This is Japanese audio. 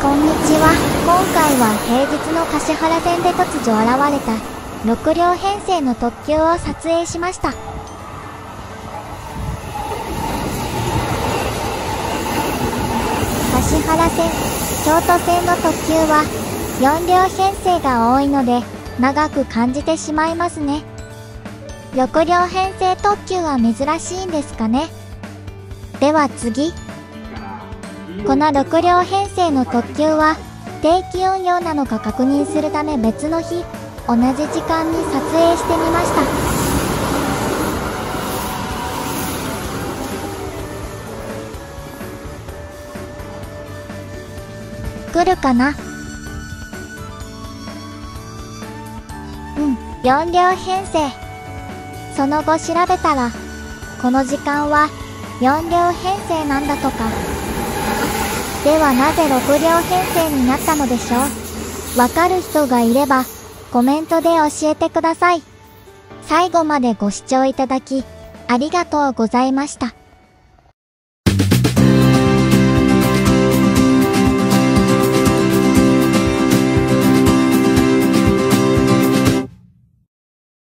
こんにちは。今回は平日の橿原線で突如現れた6両編成の特急を撮影しました。橿原線、京都線の特急は4両編成が多いので長く感じてしまいますね。6両編成特急は珍しいんですかね。では次。この6両編成の特急は定期運用なのか確認するため別の日、同じ時間に撮影してみました。来るかな。4両編成。その後調べたらこの時間は4両編成なんだとか。ではなぜ6両編成になったのでしょう。わかる人がいればコメントで教えてください。最後までご視聴いただきありがとうございました。